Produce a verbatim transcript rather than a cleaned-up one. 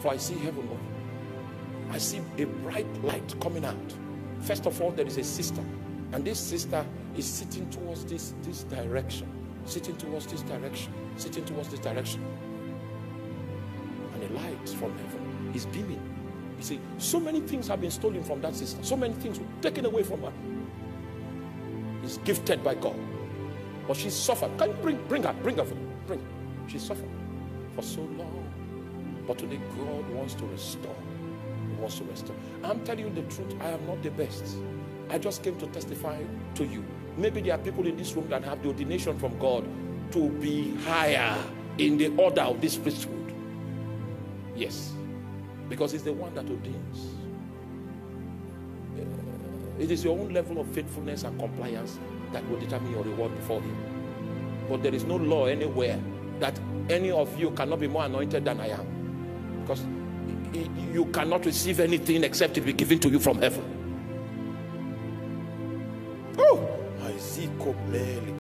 For I see heaven open. I see a bright light coming out. First of all, there is a sister, and this sister is sitting towards this this direction, sitting towards this direction, sitting towards this direction. And a light from heaven is beaming. You see, so many things have been stolen from that sister. So many things were taken away from her. Is gifted by God, but she suffered. Can you bring bring her? Bring her. Bring. Her. She suffered for so long, but today God wants to restore. Wants to restore. I'm telling you the truth. I am not the best. I just came to testify to you. Maybe there are people in this room that have the ordination from God to be higher in the order of this priesthood. Yes, because it's the one that ordains. It is your own level of faithfulness and compliance that will determine your reward before Him. But there is no law anywhere that any of you cannot be more anointed than I am, because you cannot receive anything except it be given to you from heaven. Oh, Isaac.